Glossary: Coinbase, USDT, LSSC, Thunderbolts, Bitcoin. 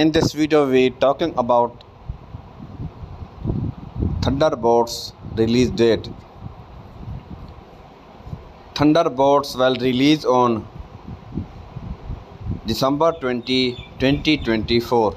In this video we talking about Thunderbolts release date. Thunderbolts will release on December 20, 2024.